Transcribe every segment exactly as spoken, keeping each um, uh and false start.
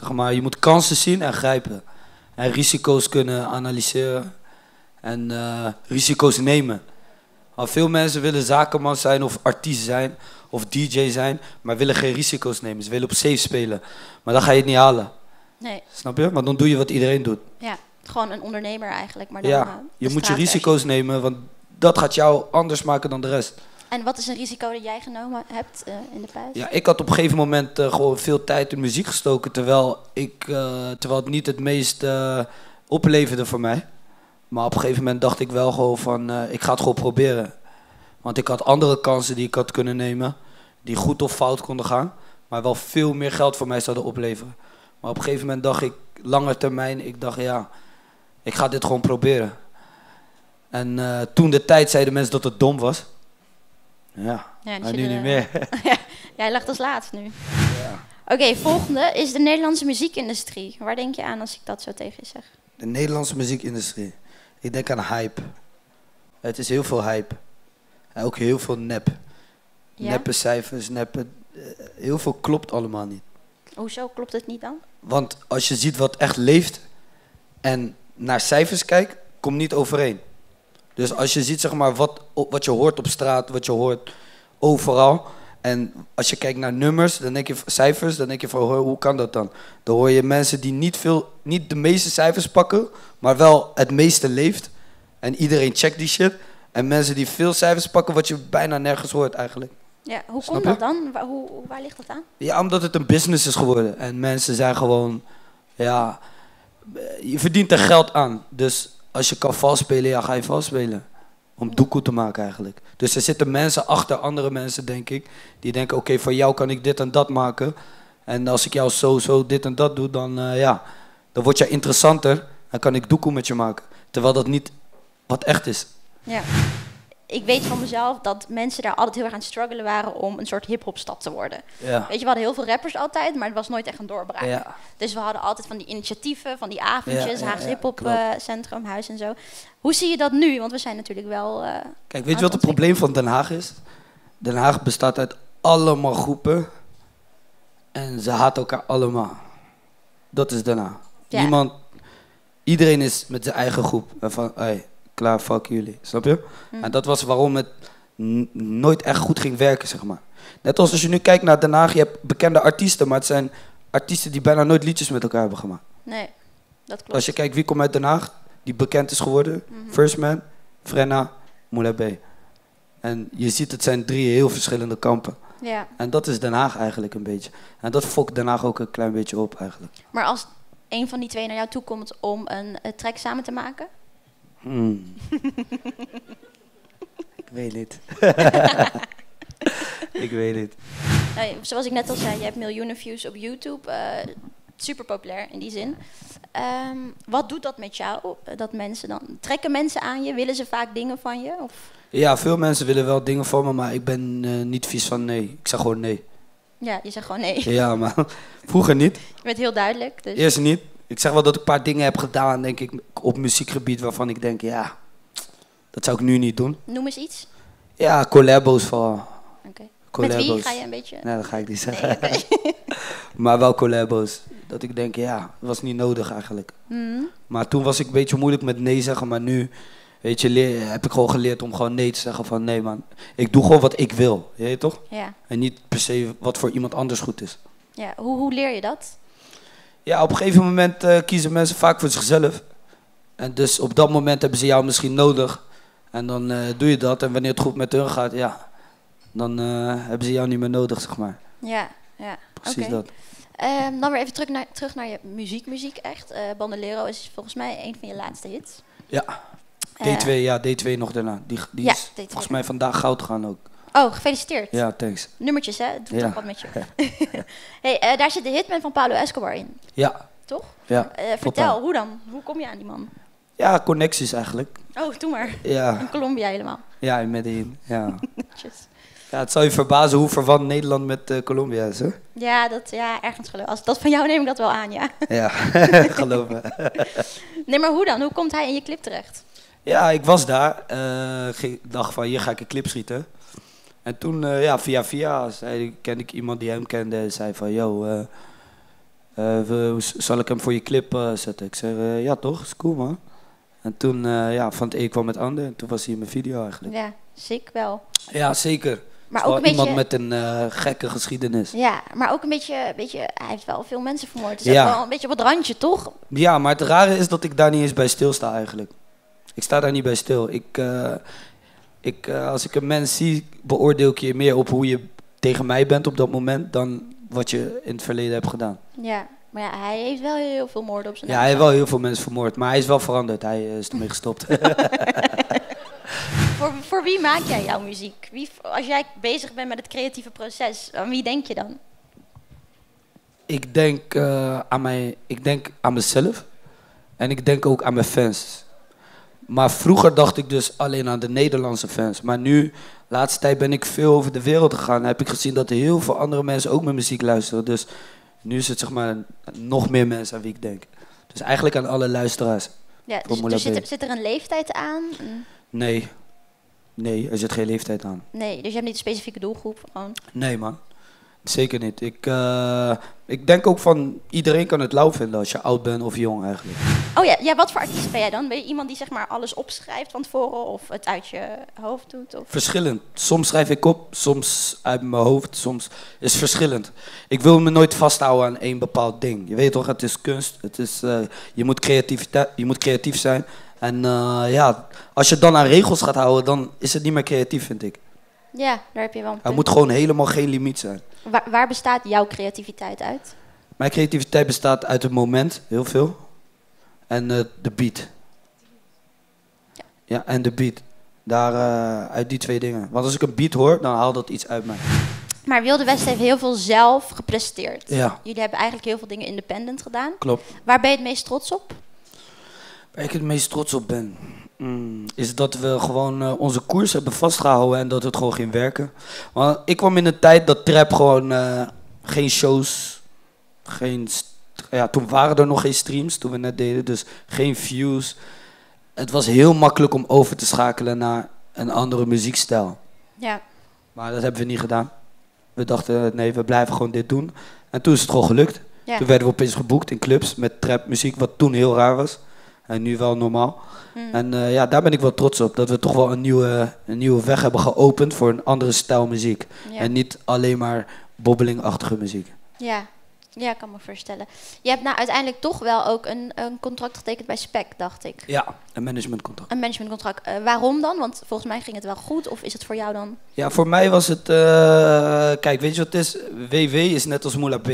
Zeg maar, je moet kansen zien en grijpen. En risico's kunnen analyseren. En uh, risico's nemen. Maar veel mensen willen zakenman zijn of artiest zijn of D J zijn, maar willen geen risico's nemen. Ze willen op safe spelen. Maar dan ga je het niet halen. Nee. Snap je? Want dan doe je wat iedereen doet. Ja, gewoon een ondernemer eigenlijk. Maar dan ja, uh, je moet je risico's nemen, want dat gaat jou anders maken dan de rest. En wat is een risico dat jij genomen hebt uh, in de pauze? Ja, ik had op een gegeven moment uh, gewoon veel tijd in muziek gestoken, terwijl, ik, uh, terwijl het niet het meest uh, opleverde voor mij. Maar op een gegeven moment dacht ik wel gewoon van, uh, ik ga het gewoon proberen. Want ik had andere kansen die ik had kunnen nemen, die goed of fout konden gaan, maar wel veel meer geld voor mij zouden opleveren. Maar op een gegeven moment dacht ik, lange termijn, ik dacht ja, ik ga dit gewoon proberen. En uh, toen de tijd zeiden mensen dat het dom was. Ja, ja maar nu de... niet meer. Ja, jij lacht als laatst nu. Ja. Oké, okay, volgende is de Nederlandse muziekindustrie. Waar denk je aan als ik dat zo tegen je zeg? De Nederlandse muziekindustrie. Ik denk aan hype. Het is heel veel hype. En ook heel veel nep. Ja? Neppe cijfers, neppe... Heel veel klopt allemaal niet. Hoezo klopt het niet dan? Want als je ziet wat echt leeft en naar cijfers kijkt, komt niet overeen. Dus als je ziet zeg maar, wat, wat je hoort op straat, wat je hoort overal. En als je kijkt naar nummers, dan denk je cijfers, dan denk je van hoe kan dat dan? Dan hoor je mensen die niet, veel, niet de meeste cijfers pakken, maar wel het meeste leeft. En iedereen checkt die shit. En mensen die veel cijfers pakken, wat je bijna nergens hoort eigenlijk. Ja, hoe komt dat dan? Waar, hoe, waar ligt dat aan? Ja, omdat het een business is geworden. En mensen zijn gewoon, ja, je verdient er geld aan. Dus als je kan valspelen, ja, ga je valspelen. Om doekoe te maken eigenlijk. Dus er zitten mensen achter andere mensen, denk ik. Die denken, oké, okay, voor jou kan ik dit en dat maken. En als ik jou zo, zo, dit en dat doe, dan, uh, ja, dan word jij interessanter. En kan ik doekoe met je maken. Terwijl dat niet wat echt is. Ja. Ik weet van mezelf dat mensen daar altijd heel erg aan het struggelen waren om een soort hiphopstad te worden. Ja. Weet je, we hadden heel veel rappers altijd, maar het was nooit echt een doorbraak. Ja. Dus we hadden altijd van die initiatieven, van die avondjes, ja, Haagse ja, hiphopcentrum, uh, huis en zo. Hoe zie je dat nu? Want we zijn natuurlijk wel... Uh, Kijk, weet je wat het probleem van Den Haag is? Den Haag bestaat uit allemaal groepen en ze haat elkaar allemaal. Dat is Den Haag. Ja. Niemand, iedereen is met zijn eigen groep. En van, hey, klaar, fuck jullie. Snap je? Hm. En dat was waarom het nooit echt goed ging werken, zeg maar. Net als als je nu kijkt naar Den Haag, je hebt bekende artiesten, maar het zijn artiesten die bijna nooit liedjes met elkaar hebben gemaakt. Nee, dat klopt. Als je kijkt wie komt uit Den Haag, die bekend is geworden, mm-hmm. First Man, Vrenna, Mula B. En je ziet, het zijn drie heel verschillende kampen. Ja. En dat is Den Haag eigenlijk een beetje. En dat fokt Den Haag ook een klein beetje op eigenlijk. Maar als een van die twee naar jou toe komt om een, een track samen te maken? Hmm. Ik weet niet. Ik weet niet. Nou, zoals ik net al zei, je hebt miljoenen views op YouTube. Uh, super populair in die zin. Um, wat doet dat met jou? Dat mensen dan, trekken mensen aan je? Willen ze vaak dingen van je? Of? Ja, veel mensen willen wel dingen van me, maar ik ben uh, niet vies van nee. Ik zeg gewoon nee. Ja, je zegt gewoon nee. Ja, maar vroeger niet. Je bent heel duidelijk. Dus. Eerst niet. Ik zeg wel dat ik een paar dingen heb gedaan, denk ik, op muziekgebied waarvan ik denk, ja, dat zou ik nu niet doen. Noem eens iets. Ja, collabo's vooral. Okay. Collabo's. Met wie ga je een beetje... Nee, dat ga ik niet zeggen. Nee, okay. Maar wel collabo's. Dat ik denk, ja, dat was niet nodig eigenlijk. Mm. Maar toen was ik een beetje moeilijk met nee zeggen, maar nu weet je, leer, heb ik gewoon geleerd om gewoon nee te zeggen van nee man, ik doe gewoon wat ik wil, je weet toch? Ja. En niet per se wat voor iemand anders goed is. Ja, hoe, hoe leer je dat? Ja, op een gegeven moment uh, kiezen mensen vaak voor zichzelf. En dus op dat moment hebben ze jou misschien nodig. En dan uh, doe je dat. En wanneer het goed met hun gaat, ja, dan uh, hebben ze jou niet meer nodig, zeg maar. Ja, ja. Precies okay. Dat. Um, dan weer even terug naar, terug naar je muziek, muziek echt. Uh, Bandelero is volgens mij een van je laatste hits. Ja, D twee, uh, ja, D twee nog daarna. Die, die ja, is D twee. Volgens mij vandaag goud gaan ook. Oh, gefeliciteerd. Ja, thanks. Nummertjes, hè? Doe toch ja. Wat met je. Hey, uh, daar zit de hitman van Pablo Escobar in. Ja. Toch? Ja. Uh, vertel, hoe dan? Hoe kom je aan die man? Ja, connecties eigenlijk. Oh, doe maar. Ja. In Colombia helemaal. Ja, in Medellin. Ja. Ja, het zal je verbazen hoe verwant Nederland met uh, Colombia is, hè? Ja, dat, ja, ergens geloof ik. Als dat van jou neem ik dat wel aan, ja. Ja, geloof me. Nee, maar hoe dan? Hoe komt hij in je clip terecht? Ja, ik was daar. Ik uh, dacht van, hier ga ik een clip schieten. En toen, uh, ja, via via, zei, kende ik iemand die hem kende en zei van, yo, uh, Uh, we, zal ik hem voor je clip uh, zetten? Ik zeg, uh, ja toch, is cool man. En toen uh, ja, van het een kwam met ander en toen was hij in mijn video eigenlijk. Ja, ziek wel. Ja, zeker. Maar ook een beetje... iemand met een uh, gekke geschiedenis. Ja, maar ook een beetje, beetje, hij heeft wel veel mensen vermoord. Dus ja, wel een beetje op het randje, toch? Ja, maar het rare is dat ik daar niet eens bij stilsta eigenlijk. Ik sta daar niet bij stil. Ik, uh, ik, uh, als ik een mens zie, beoordeel ik je meer op hoe je tegen mij bent op dat moment dan wat je in het verleden hebt gedaan. Ja, maar ja, hij heeft wel heel veel moorden op zijn naam. Ja, hij heeft wel heel veel mensen vermoord, maar hij is wel veranderd. Hij is ermee gestopt. Voor, voor wie maak jij jouw muziek? Wie, als jij bezig bent met het creatieve proces, aan wie denk je dan? Ik denk, uh, aan mijn, ik denk aan mezelf en ik denk ook aan mijn fans. Maar vroeger dacht ik dus alleen aan de Nederlandse fans. Maar nu, de laatste tijd ben ik veel over de wereld gegaan. Dan heb ik gezien dat heel veel andere mensen ook mijn muziek luisteren. Dus nu is het zeg maar nog meer mensen aan wie ik denk. Dus eigenlijk aan alle luisteraars. Ja, dus, dus zit, er, zit er een leeftijd aan? Nee. Nee, er zit geen leeftijd aan. Nee, dus je hebt niet een specifieke doelgroep? Gewoon. Nee man, zeker niet. Ik, uh, ik denk ook van iedereen kan het lauw vinden als je oud bent of jong eigenlijk. Oh ja, ja, wat voor artiest ben jij dan? Ben je iemand die zeg maar alles opschrijft van tevoren of het uit je hoofd doet? Of? Verschillend. Soms schrijf ik op, soms uit mijn hoofd, soms is het verschillend. Ik wil me nooit vasthouden aan één bepaald ding. Je weet toch, het is kunst, het is, uh, je, moet creativiteit, je moet creatief zijn. En uh, ja, als je dan aan regels gaat houden, dan is het niet meer creatief, vind ik. Ja, daar heb je wel een punt. Er moet gewoon helemaal geen limiet zijn. Waar, waar bestaat jouw creativiteit uit? Mijn creativiteit bestaat uit het moment, heel veel. En uh, de beat. Ja. Ja, en de beat. Daar, uh, uit die twee dingen. Want als ik een beat hoor, dan haal dat iets uit mij. Maar Wilde West heeft heel veel zelf gepresteerd. Ja. Jullie hebben eigenlijk heel veel dingen independent gedaan. Klopt. Waar ben je het meest trots op? Waar ik het meest trots op ben, mm, is dat we gewoon uh, onze koers hebben vastgehouden en dat het gewoon ging werken. Want ik kwam in een tijd dat trap gewoon uh, geen shows, geen... Ja, toen waren er nog geen streams, toen we net deden, dus geen views. Het was heel makkelijk om over te schakelen naar een andere muziekstijl. Ja. Maar dat hebben we niet gedaan. We dachten, nee, we blijven gewoon dit doen. En toen is het gewoon gelukt. Ja. Toen werden we opeens geboekt in clubs met trapmuziek, wat toen heel raar was. En nu wel normaal. Mm. En uh, ja, daar ben ik wel trots op. Dat we toch wel een nieuwe, een nieuwe weg hebben geopend voor een andere stijl muziek. Ja. En niet alleen maar bobbelingachtige muziek. Ja. Ja, ik kan me voorstellen. Je hebt nou uiteindelijk toch wel ook een, een contract getekend bij SPEC, dacht ik. Ja, een managementcontract. Een managementcontract. Uh, waarom dan? Want volgens mij ging het wel goed. Of is het voor jou dan? Ja, voor mij was het... Uh, kijk, weet je wat het is? W W is net als Mula B.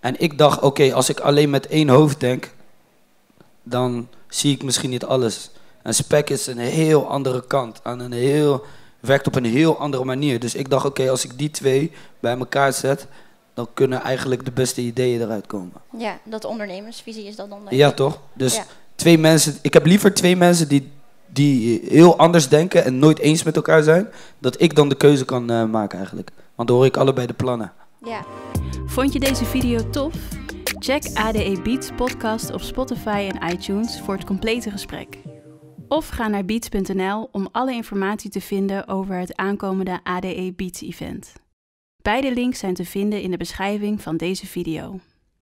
En ik dacht, oké, okay, als ik alleen met één hoofd denk... dan zie ik misschien niet alles. En SPEC is een heel andere kant. Aan een heel, werkt op een heel andere manier. Dus ik dacht, oké, okay, als ik die twee bij elkaar zet... dan kunnen eigenlijk de beste ideeën eruit komen. Ja, dat ondernemersvisie is dat dan. Ja, toch? Dus ja. Twee mensen, ik heb liever twee mensen die, die heel anders denken en nooit eens met elkaar zijn, dat ik dan de keuze kan uh, maken eigenlijk. Want dan hoor ik allebei de plannen. Ja. Vond je deze video tof? Check A D E Beats podcast op Spotify en iTunes voor het complete gesprek. Of ga naar beats punt n l om alle informatie te vinden over het aankomende A D E Beats event. Beide links zijn te vinden in de beschrijving van deze video.